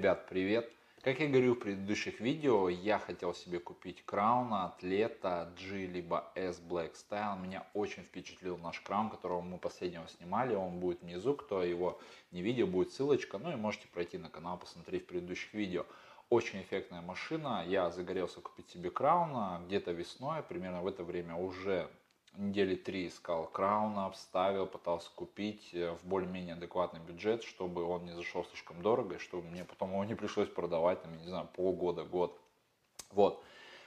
Ребят, привет! Как я говорил в предыдущих видео, я хотел себе купить Краун Атлета G либо S Black Style. Меня очень впечатлил наш Краун, которого мы последнего снимали. Он будет внизу, кто его не видел, будет ссылочка. Ну и можете пройти на канал, посмотреть в предыдущих видео. Очень эффектная машина. Я загорелся купить себе Крауна где-то весной, примерно в это время уже недели 3 искал Крауна, обставил, пытался купить в более-менее адекватный бюджет, чтобы он не зашел слишком дорого, и чтобы мне потом его не пришлось продавать, там, не знаю, полгода, год. Вот.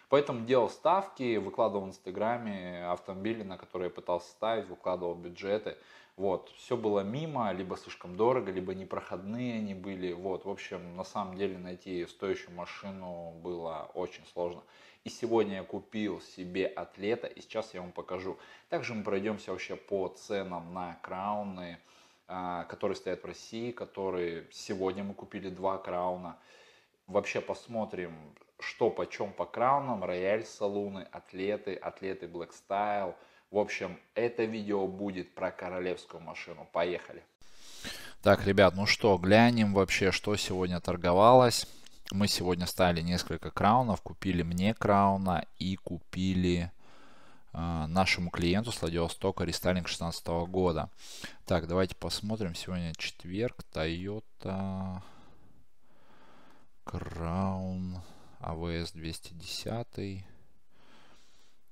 Поэтому делал ставки, выкладывал в Инстаграме автомобили, на которые я пытался ставить, выкладывал бюджеты. Вот. Все было мимо, либо слишком дорого, либо непроходные они были. Вот. В общем, на самом деле найти стоящую машину было очень сложно. И сегодня я купил себе Атлета, и сейчас я вам покажу. Также мы пройдемся вообще по ценам на Крауны, которые стоят в России, которые сегодня мы купили два Крауна. Вообще посмотрим, что почем по Краунам, Рояль Салуны, Атлеты, Атлеты Black Style. В общем, это видео будет про королевскую машину. Поехали! Так, ребят, ну что, глянем вообще, что сегодня торговалось. Мы сегодня ставили несколько краунов, купили мне крауна и купили нашему клиенту с Владивостока рестайлинг 2016 года. Так, давайте посмотрим. Сегодня четверг, Toyota Crown, AWS 210,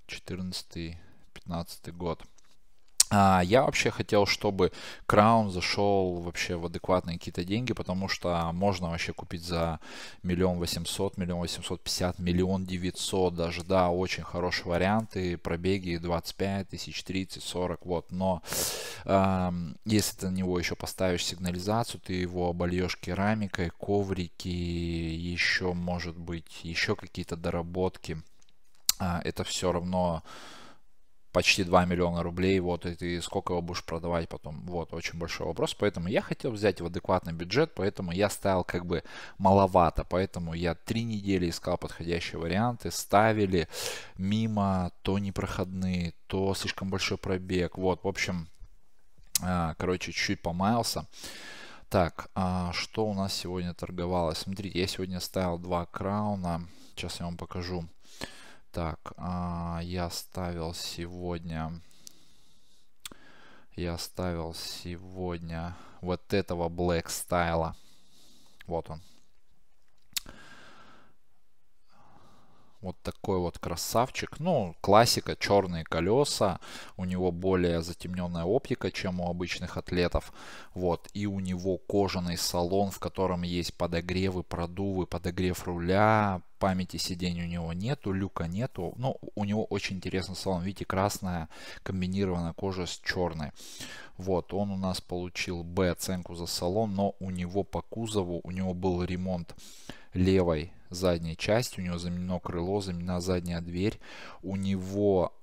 14-15 год. Я вообще хотел, чтобы Краун зашел вообще в адекватные какие-то деньги, потому что можно вообще купить за 1 800 000, 1 850 000, 1 900 000 даже, да, очень хорошие варианты, пробеги 25 000, 30, 40, вот, но если ты на него еще поставишь сигнализацию, ты его обольешь керамикой, коврики, еще, может быть, еще какие-то доработки, это все равно почти 2 миллиона рублей, вот, и ты сколько его будешь продавать потом, вот, очень большой вопрос, поэтому я хотел взять в адекватный бюджет, поэтому я ставил как бы маловато, поэтому я 3 недели искал подходящие варианты, ставили мимо, то непроходные, то слишком большой пробег, вот, в общем, короче, чуть-чуть помаялся. Так, что у нас сегодня торговалось, смотрите, я сегодня ставил 2 крауна, сейчас я вам покажу. Так, я ставил сегодня вот этого Black Style. Вот он. Вот такой вот красавчик. Ну, классика, черные колеса. У него более затемненная оптика, чем у обычных атлетов. Вот. И у него кожаный салон, в котором есть подогревы, продувы, подогрев руля. Памяти сидений у него нету, люка нету, но у него очень интересный салон. Видите, красная комбинированная кожа с черной. Вот, он у нас получил Б оценку за салон, но у него по кузову, у него был ремонт левой задней части, у него заменено крыло, заменена задняя дверь, у него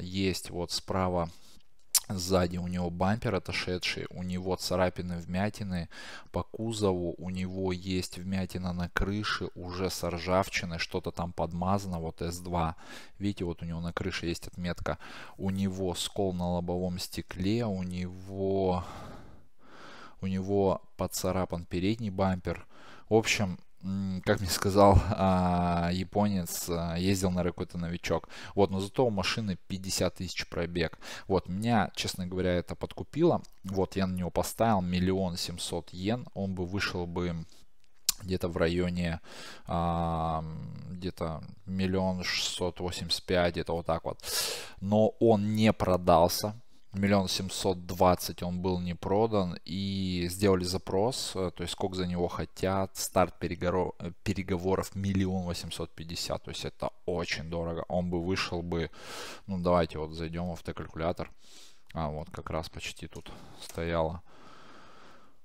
есть вот справа, сзади у него бампер отошедший, у него царапины, вмятины по кузову, у него есть вмятина на крыше уже с ржавчиной, что-то там подмазано, вот S2. Видите, вот у него на крыше есть отметка. У него скол на лобовом стекле, у него поцарапан передний бампер. В общем, как мне сказал японец, ездил, наверное, какой-то новичок. Вот, но зато у машины 50 000 пробег. Вот, меня, честно говоря, это подкупило. Вот, я на него поставил 1 700 000 йен. Он бы вышел бы где-то в районе где-то 1 685 000, где-то вот так вот. Но он не продался. 1 720 000 он был не продан, и сделали запрос, то есть сколько за него хотят, старт переговоров 1 850 000, то есть это очень дорого. Он бы вышел бы, ну давайте вот зайдем в автокалькулятор, вот как раз почти тут стояло,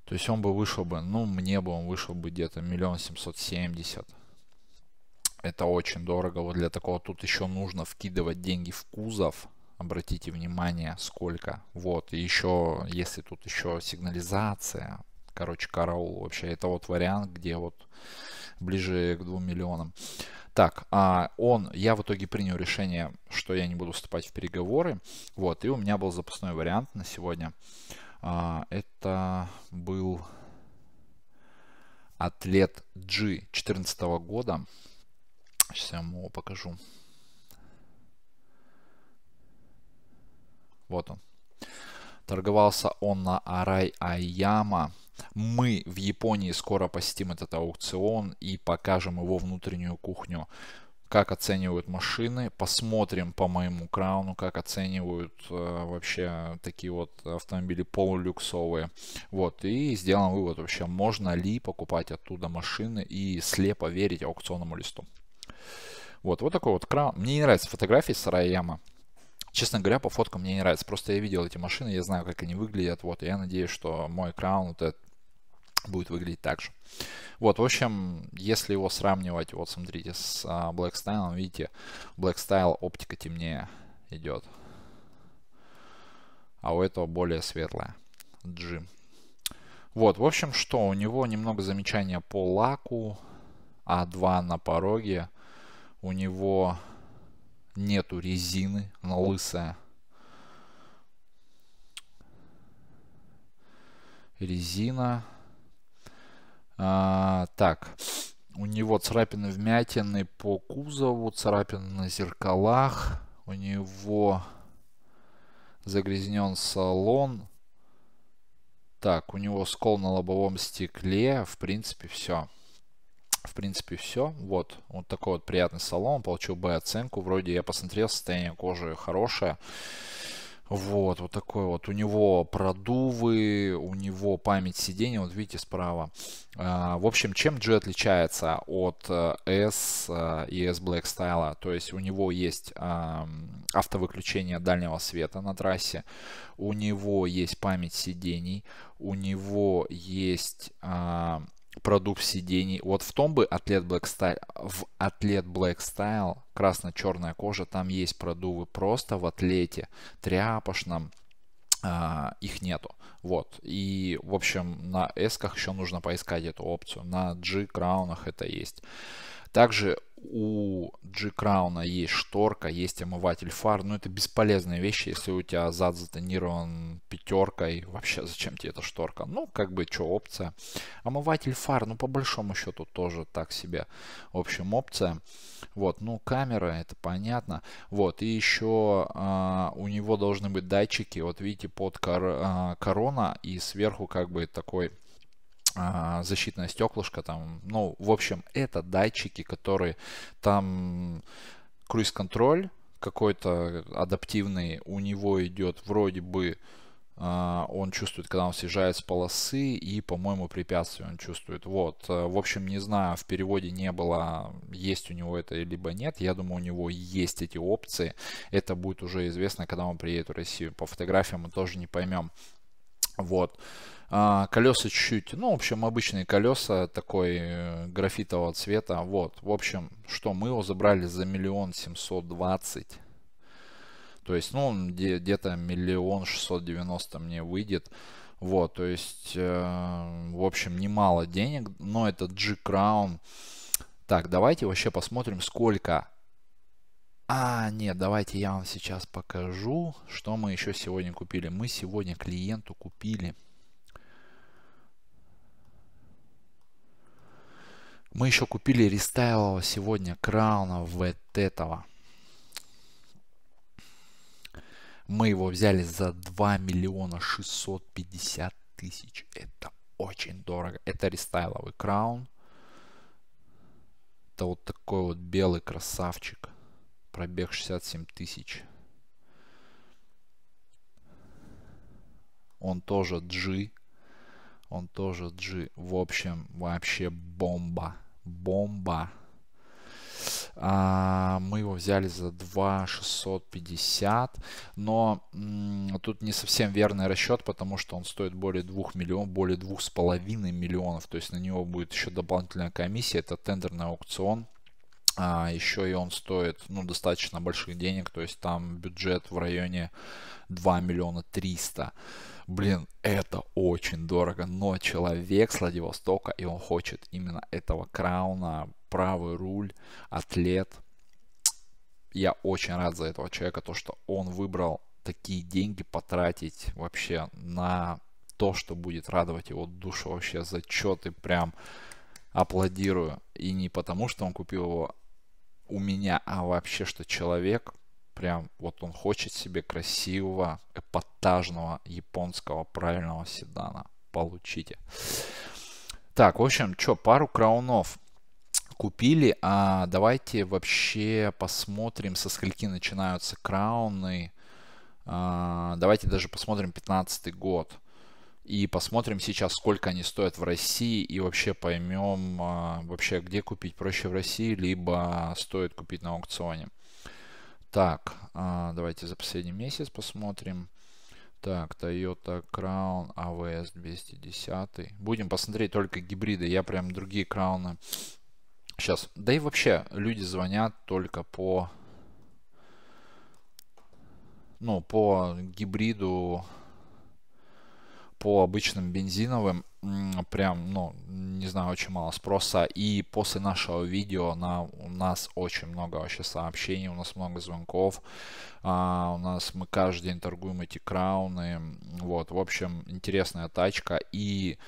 то есть он бы вышел бы, ну мне бы он вышел бы где-то 1 770 000. Это очень дорого, вот для такого. Тут еще нужно вкидывать деньги в кузов. Обратите внимание, сколько. Вот, и еще, если тут еще сигнализация, короче, караул вообще. Это вот вариант, где вот ближе к 2 миллионам. Так, я в итоге принял решение, что я не буду вступать в переговоры. Вот, и у меня был запасной вариант на сегодня. Это был Атлет G 2014 года. Сейчас я вам его покажу. Вот он. Торговался он на Арай Аяма. Мы в Японии скоро посетим этот аукцион и покажем его внутреннюю кухню. Как оценивают машины. Посмотрим по моему крауну, как оценивают вообще такие вот автомобили полулюксовые. Вот. И сделаем вывод вообще, можно ли покупать оттуда машины и слепо верить аукционному листу. Вот. Вот такой вот краун. Мне не нравятся фотографии с Арай Аяма. Честно говоря, по фоткам мне не нравится. Просто я видел эти машины, я знаю, как они выглядят. Вот, и я надеюсь, что мой краун вот этот будет выглядеть так же. Вот, в общем, если его сравнивать, вот смотрите, с Black Style, видите, Black Style оптика темнее идет. А у этого более светлая. G. Вот, в общем, что, у него немного замечания по лаку. А2 на пороге. У него... нету резины, она лысая. Резина. Так, у него царапины, вмятины по кузову, царапины на зеркалах. У него загрязнен салон. Так, у него скол на лобовом стекле. В принципе, все. В принципе, все. Вот. Вот такой вот приятный салон. Получил B оценку. Вроде я посмотрел, состояние кожи хорошее. Вот. Вот такой вот. У него продувы, у него память сидений. Вот видите справа. В общем, чем G отличается от S и S Black Style? То есть у него есть автовыключение дальнего света на трассе. У него есть память сидений. У него есть... продув сидений. Вот в том бы в Атлет Black Style красно-черная кожа, там есть продувы, просто в Атлете тряпошном их нету. Вот. И, в общем, на S-ках еще нужно поискать эту опцию. На G-краунах это есть. Также у G-крауна есть шторка, есть омыватель фар. Но это бесполезные вещи, если у тебя зад затонирован пятеркой. Вообще, зачем тебе эта шторка? Ну, как бы, что, опция. Омыватель фар, ну, по большому счету, тоже так себе. В общем, опция. Вот, ну, камера, это понятно. Вот, и еще у него должны быть датчики. Вот, видите, под корона и сверху, как бы, такой... защитное стеклышко там, ну, в общем, это датчики, которые там круиз-контроль какой-то адаптивный, у него идет вроде бы, он чувствует, когда он съезжает с полосы, и, по-моему, препятствие он чувствует. Вот, в общем, не знаю, в переводе не было, есть у него это либо нет. Я думаю, у него есть эти опции. Это будет уже известно, когда он приедет в Россию. По фотографиям мы тоже не поймем. Вот. Колеса чуть-чуть, ну, в общем, обычные колеса, такой графитового цвета. Вот, в общем, что мы его забрали за 1 720 000. То есть, ну, где-то 1 690 000 мне выйдет. Вот, то есть, в общем, немало денег, но это G-Crown. Так, давайте вообще посмотрим, сколько... нет, давайте я вам сейчас покажу, что мы еще сегодня купили. Мы сегодня клиенту купили... Мы еще купили рестайлового сегодня крауна вот этого. Мы его взяли за 2 650 000. Это очень дорого. Это рестайловый краун. Это вот такой вот белый красавчик. Пробег 67 000. Он тоже G. Он тоже G. В общем, вообще бомба. Бомба. Мы его взяли за 2 650 000. Но тут не совсем верный расчет, потому что он стоит более 2 миллионов, более 2,5 миллионов. То есть на него будет еще дополнительная комиссия. Это тендерный аукцион. Еще и он стоит, ну, достаточно больших денег. То есть там бюджет в районе 2 300 000. Блин, это очень дорого, но человек с Владивостока, и он хочет именно этого крауна, правый руль, Атлет. Я очень рад за этого человека, то, что он выбрал такие деньги потратить вообще на то, что будет радовать его душу. Вообще зачеты прям аплодирую. И не потому, что он купил его у меня, а вообще, что человек прям вот он хочет себе красивого, эпатажного, японского, правильного седана. Получите. Так, в общем, что, пару краунов купили. А давайте вообще посмотрим, со скольки начинаются крауны. Давайте даже посмотрим 15 год. И посмотрим сейчас, сколько они стоят в России. И вообще поймем, вообще где купить. Проще в России, либо стоит купить на аукционе. Так, давайте за последний месяц посмотрим. Так, Toyota Crown, AWS 210. Будем посмотреть только гибриды. Я прям другие крауны сейчас. Да и вообще люди звонят только по... Ну, по гибриду... По обычным бензиновым прям, ну, не знаю, очень мало спроса. И после нашего видео у нас очень много вообще сообщений, у нас много звонков. У нас мы каждый день торгуем эти крауны. Вот, в общем, интересная тачка. И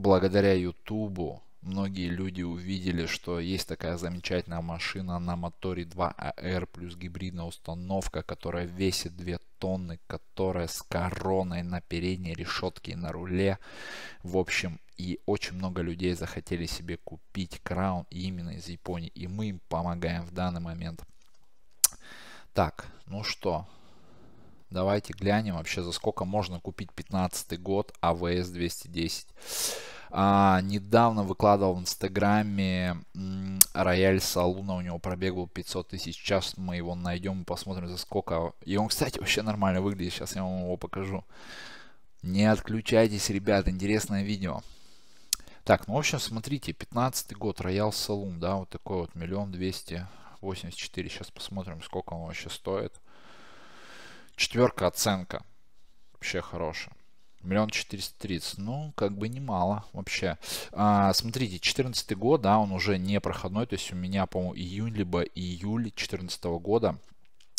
благодаря Ютубу многие люди увидели, что есть такая замечательная машина на моторе 2AR плюс гибридная установка, которая весит 2 тонны, которая с короной на передней решетке и на руле. В общем, и очень много людей захотели себе купить Краун именно из Японии. И мы им помогаем в данный момент. Так, ну что, давайте глянем вообще, за сколько можно купить 15 год AWS 210. Недавно выкладывал в инстаграме Рояль Салуна, у него пробег был 500 тысяч. Сейчас мы его найдем и посмотрим, за сколько. И он, кстати, вообще нормально выглядит. Сейчас я вам его покажу. Не отключайтесь, ребят, интересное видео. Так, ну в общем, смотрите, 15 год, Рояль Салун, да, вот такой вот, 1 284 000. Сейчас посмотрим, сколько он вообще стоит. Четверка оценка. Вообще хорошая. 1 430 000, ну, как бы немало вообще. Смотрите, 14 год, да, он уже не проходной, то есть у меня, по-моему, июнь, либо июль 14 года.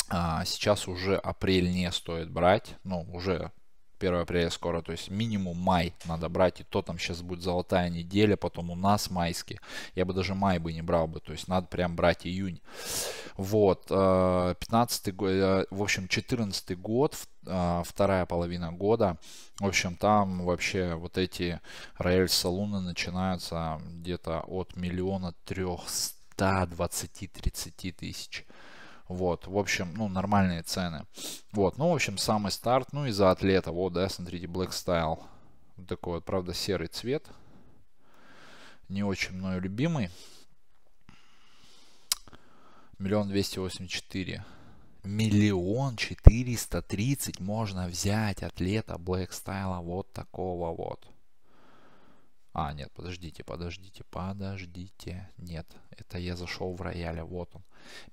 Сейчас уже апрель не стоит брать, ну, уже 1 апреля скоро, то есть минимум май надо брать, и то там сейчас будет золотая неделя, потом у нас майский. Я бы даже май бы не брал бы, то есть надо прям брать июнь. Вот, 15 год, в общем, 14 год, вторая половина года, в общем, там вообще вот эти Royal Saloon начинаются где-то от 1 320 000–1 330 000. Вот, в общем, ну, нормальные цены. Вот, ну, в общем, самый старт, ну, из-за Атлета, вот, да, смотрите, Black Style. Вот такой вот, правда, серый цвет. Не очень мною любимый. 1 284 000. 1 430 000 можно взять Атлета Black Style вот такого вот. А, нет, подождите. Нет, это я зашел в Рояле, вот он.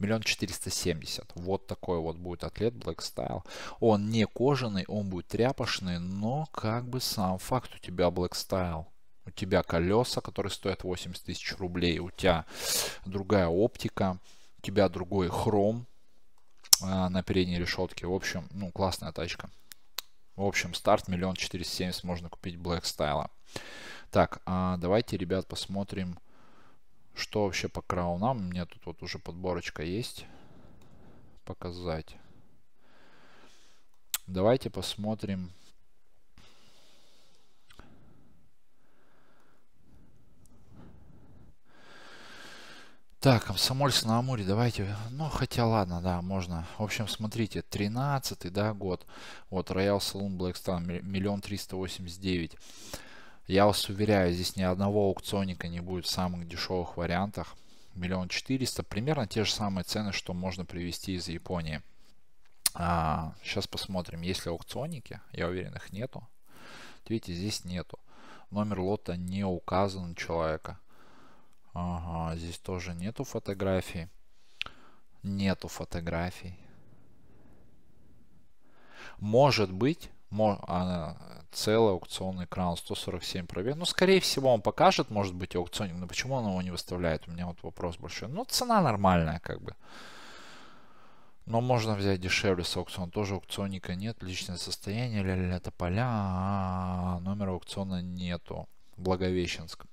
1 470 000. Вот такой вот будет Атлет Black Style. Он не кожаный, он будет тряпочный, но как бы сам факт, у тебя Black Style. У тебя колеса, которые стоят 80 000 рублей. У тебя другая оптика, у тебя другой хром на передней решетке. В общем, ну, классная тачка. В общем, старт 1 470 000 можно купить Black Style. Так, давайте, ребят, посмотрим, что вообще по краунам. У меня тут вот уже подборочка есть. Показать. Давайте посмотрим. Так, Комсомольск на Амуре, давайте, ну, хотя ладно, да, можно. В общем, смотрите, 13-й, да, год. Вот, Royal Saloon Black Star, 1 389 000. Я вас уверяю, здесь ни одного аукционника не будет в самых дешевых вариантах. 1 400 000, примерно те же самые цены, что можно привезти из Японии. Сейчас посмотрим, есть ли аукционники, я уверен, их нету. Видите, здесь нету. Номер лота не указан у человека. Ага, здесь тоже нету фотографий. Нету фотографий. Может быть, целый аукционный экран 147 проверен. Ну, скорее всего, он покажет, может быть, аукционник. Но почему он его не выставляет? У меня вот вопрос большой. Ну, цена нормальная, как бы. Но можно взять дешевле с аукциона. Тоже аукционника нет. Личное состояние, ля-ля-ля, тополя. Номера аукциона нету. Благовещенск.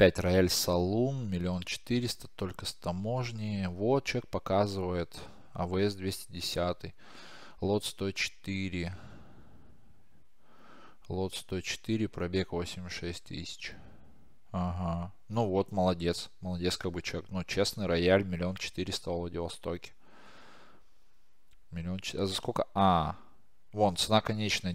Опять Рояль Салун, 1 400 000, только с таможни. Вот человек показывает AWS 210, лот 104. Лот 104, пробег 86 000. Ага. Ну вот, молодец. Молодец, как бы человек. Ну, честный рояль, 1 400 000 в Владивостоке. 1 400 000. А за сколько? А, вон, цена конечная.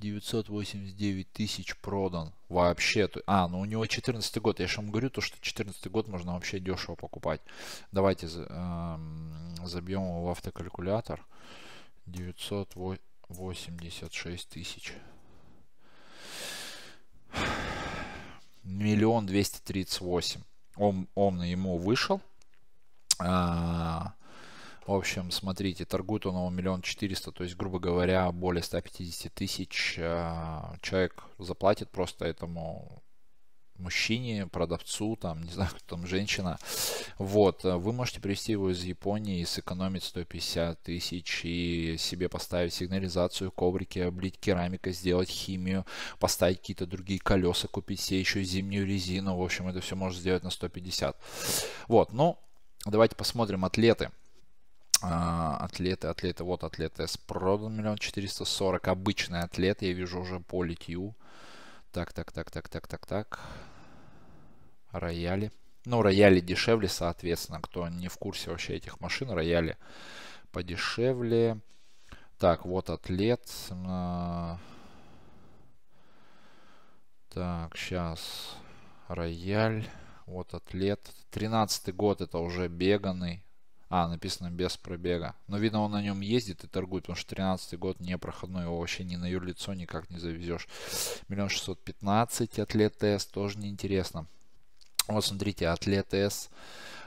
989 тысяч продан. Вообще. А, ну у него 14 год. Я же вам говорю, то, что 14 год можно вообще дешево покупать. Давайте забьем его в автокалькулятор. 986 000. 1 238 000. Он ему вышел. В общем, смотрите, торгует он его 1 400 000, то есть, грубо говоря, более 150 000 человек заплатит просто этому мужчине, продавцу, там, не знаю, кто там, женщина. Вот, вы можете привезти его из Японии и сэкономить 150 000 и себе поставить сигнализацию, коврики, облить керамикой, сделать химию, поставить какие-то другие колеса, купить себе еще зимнюю резину. В общем, это все можно сделать на 150 000. Вот, ну, давайте посмотрим атлеты. Атлеты, вот Атлет S продан 1 440 000. Обычный атлет, я вижу уже по литью. Так. Рояли. Ну, рояли дешевле, соответственно. Кто не в курсе вообще этих машин, рояли подешевле. Так, вот Атлет. Так, сейчас. Рояль. Вот Атлет. 13-й год, это уже беганый. А, написано без пробега. Но видно, он на нем ездит и торгует, потому что 13-й год не проходной, его вообще ни на юрлицо никак не завезешь. 1 615 000 Атлет S, тоже неинтересно. Вот смотрите, Атлет S,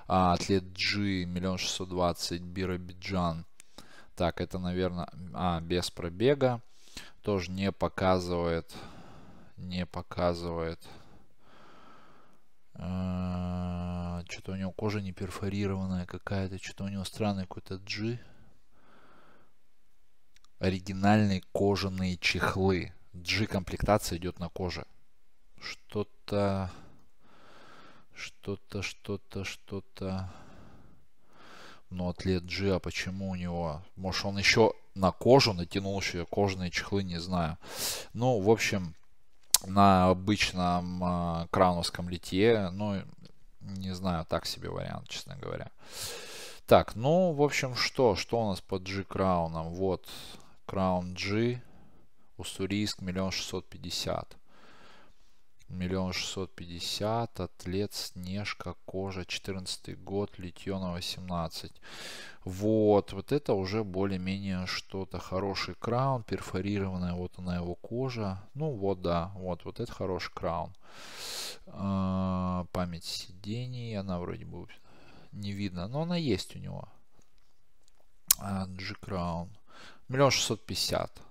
Атлет G, 1 620 000, Биробиджан. Так, это, наверное, без пробега. Тоже не показывает. Не показывает. Что-то у него кожа не перфорированная какая-то, что-то у него странный какой-то G. Оригинальные кожаные чехлы. G комплектация идет на коже. Что-то. Но Атлет G, а почему у него? Может, он еще на кожу натянул еще кожаные чехлы, не знаю. Ну, в общем, на обычном крауновском литье, ну, не знаю, так себе вариант, честно говоря. Так, ну, в общем, что у нас под G Краун? Вот, Краун G, Уссурийск, 1 650 000. 1 650 000, Атлет, Снежка, кожа, 14-й год, литье на 18. Вот это уже более-менее что-то. Хороший краун, перфорированная, вот она его кожа. Ну вот, да, вот это хороший краун. Память сидений, она вроде бы не видно, но она есть у него. G-краун, 1 650 000.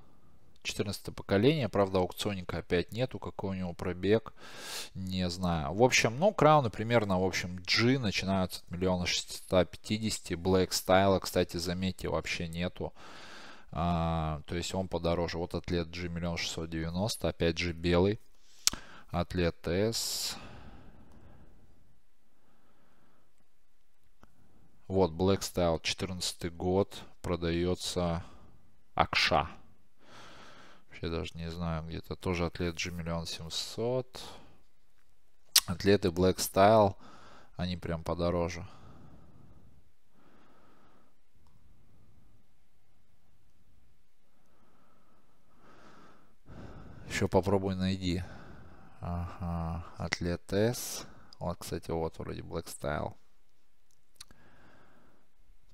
14 поколение, правда, аукционника опять нету, какой у него пробег, не знаю. В общем, ну, крауны примерно, в общем, G начинаются от 1 650 000, Black Style, кстати, заметьте, вообще нету, то есть он подороже. Вот Атлет G, 1 690 000, опять же белый. Атлет S, вот Black Style, 14 год, продается Акша. Я даже не знаю, где-то тоже Атлет G, 1 700 000. Атлеты Black Style, они прям подороже. Еще попробуй найди. Ага, Атлет S. Вот, кстати, вот вроде Black Style.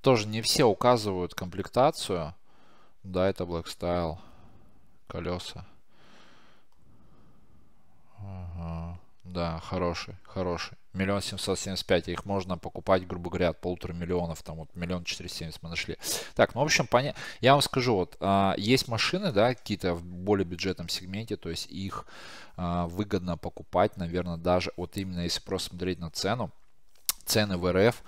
Тоже не все указывают комплектацию. Да, это Black Style. Колеса. Ага. Да, хороший. 1 775 000. Их можно покупать, грубо говоря, от 1,5 миллиона. Там вот 1 470 000 мы нашли. Так, ну, в общем, понятно. Я вам скажу, вот есть машины, да, какие-то в более бюджетном сегменте, то есть их выгодно покупать, наверное, даже вот именно если просто смотреть на цену, цены в РФ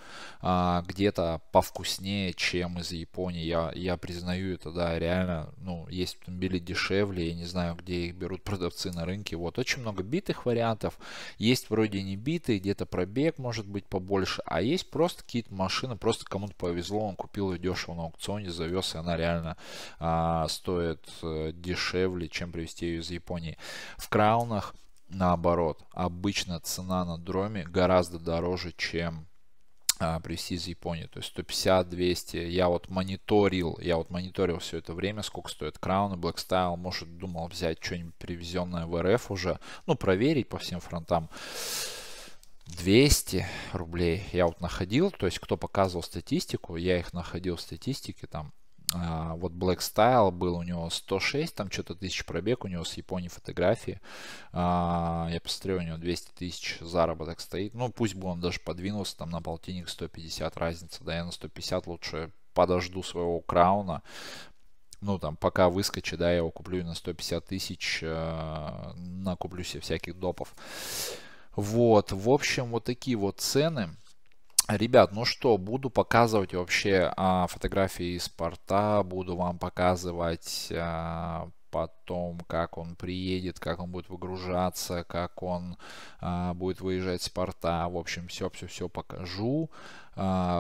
где-то повкуснее, чем из Японии. Я признаю это, да, реально, ну, есть автомобили дешевле, я не знаю, где их берут продавцы на рынке. Вот, очень много битых вариантов, есть вроде не битые, где-то пробег может быть побольше, а есть просто какие-то машины, просто кому-то повезло, он купил ее дешево на аукционе, завез, и она реально стоит дешевле, чем привезти ее из Японии. В Краунах наоборот, обычно цена на дроме гораздо дороже, чем привезти из Японии, то есть 150-200. Я вот мониторил все это время, сколько стоит Краун и Black Style. Может, думал взять что-нибудь привезенное в РФ уже, ну, проверить по всем фронтам. 200 рублей я вот находил, то есть кто показывал статистику, я их находил в статистике там. Вот Black Style был, у него 106, там что-то тысяч пробег, у него с Японии фотографии. Я посмотрел, у него 200 тысяч заработок стоит. Ну, пусть бы он даже подвинулся, там на полтинник 150 разница. Да, я на 150 лучше подожду своего Крауна. Ну, там, пока выскочит, да, я его куплю на 150 тысяч, накуплю себе всяких допов. Вот, в общем, вот такие вот цены. Ребят, ну что, буду показывать вообще фотографии из порта, буду вам показывать потом, как он приедет, как он будет выгружаться, как он будет выезжать с порта. В общем, все покажу.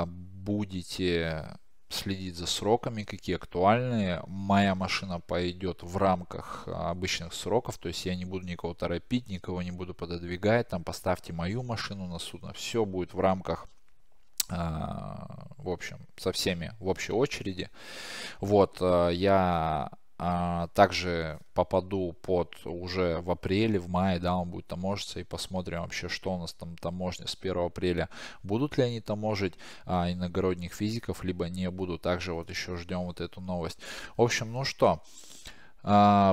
Будете следить за сроками, какие актуальные. Моя машина пойдет в рамках обычных сроков, то есть я не буду никого торопить, никого не буду пододвигать, там поставьте мою машину на судно. Все будет в рамках, в общем, со всеми в общей очереди. Вот, я также попаду под уже в апреле, в мае, да, он будет таможиться, и посмотрим вообще, что у нас там таможня с 1 апреля. Будут ли они таможить иногородних физиков, либо не будут. Также вот еще ждем вот эту новость. В общем, ну что,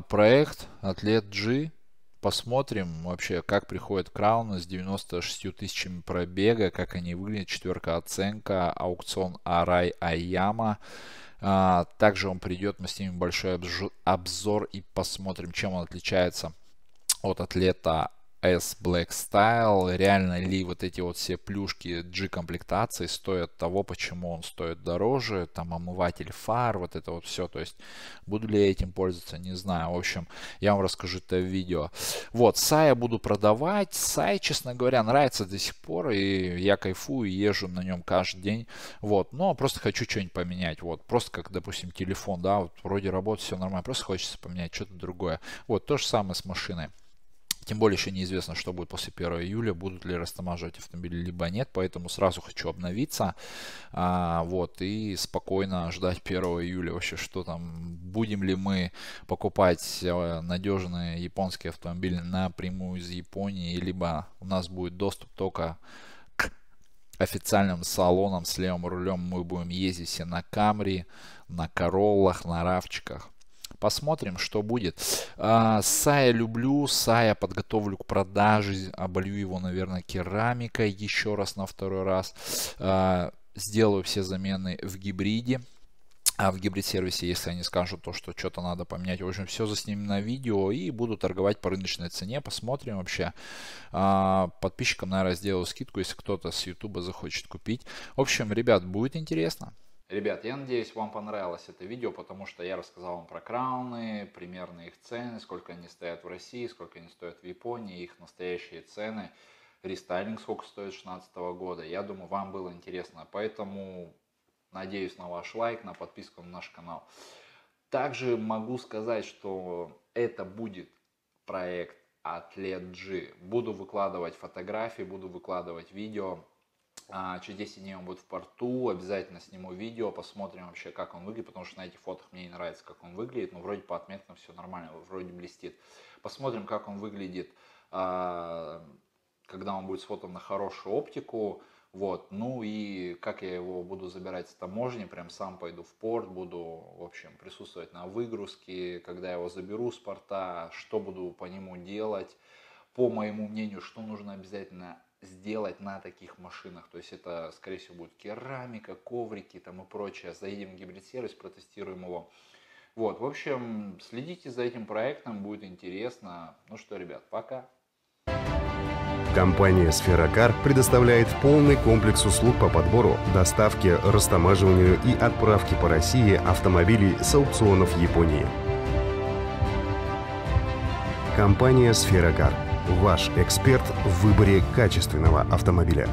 проект Атлет G. Посмотрим вообще, как приходит Краун с 96 тысячами пробега, как они выглядят, четверка оценка, аукцион Арай Аяма. Также он придет, мы снимем большой обзор и посмотрим, чем он отличается от Атлета S Black Style. Реально ли вот эти вот все плюшки G комплектации стоят того, почему он стоит дороже, там омыватель фар, вот это вот все. То есть буду ли я этим пользоваться, не знаю. В общем, я вам расскажу это в видео. Вот, Сай я буду продавать. Сай, честно говоря, нравится до сих пор, и я кайфую, езжу на нем каждый день. Вот, но просто хочу что-нибудь поменять. Вот, просто как, допустим, телефон, да, вот вроде работает, все нормально, просто хочется поменять что-то другое. Вот, то же самое с машиной. Тем более еще неизвестно, что будет после 1 июля, будут ли растамаживать автомобили, либо нет. Поэтому сразу хочу обновиться, вот, и спокойно ждать 1 июля. Вообще, что там, будем ли мы покупать надежные японские автомобили напрямую из Японии, либо у нас будет доступ только к официальным салонам с левым рулем. Мы будем ездить все на Камри, на Короллах, на Равчиках. Посмотрим, что будет. Сая люблю, Сая подготовлю к продаже, оболью его, наверное, керамикой еще раз, на второй раз. Сделаю все замены в гибриде. А в гибрид-сервисе, если они скажут то, что что-то надо поменять. В общем, все заснимем на видео и буду торговать по рыночной цене. Посмотрим вообще. Подписчикам, наверное, сделаю скидку, если кто-то с YouTube захочет купить. В общем, ребят, будет интересно. Ребят, я надеюсь, вам понравилось это видео, потому что я рассказал вам про крауны, примерные их цены, сколько они стоят в России, сколько они стоят в Японии, их настоящие цены, рестайлинг, сколько стоит 2016 года. Я думаю, вам было интересно, поэтому надеюсь на ваш лайк, на подписку на наш канал. Также могу сказать, что это будет проект Атлет G. Буду выкладывать фотографии, буду выкладывать видео. Через 10 дней он будет в порту, обязательно сниму видео, посмотрим вообще, как он выглядит, потому что на этих фотах мне не нравится, как он выглядит, но вроде по отметкам все нормально, вроде блестит. Посмотрим, как он выглядит, когда он будет сфотан на хорошую оптику, вот, ну и как я его буду забирать с таможни, прям сам пойду в порт, буду, в общем, присутствовать на выгрузке, когда я его заберу с порта, что буду по нему делать, по моему мнению, что нужно обязательно сделать на таких машинах, то есть это, скорее всего, будет керамика, коврики там и прочее. Заедем в гибрид-сервис, протестируем его. Вот, в общем, следите за этим проектом, будет интересно. Ну что, ребят, пока. Компания SferaCar предоставляет полный комплекс услуг по подбору, доставке, растамаживанию и отправке по России автомобилей с аукционов Японии. Компания SferaCar – ваш эксперт в выборе качественного автомобиля.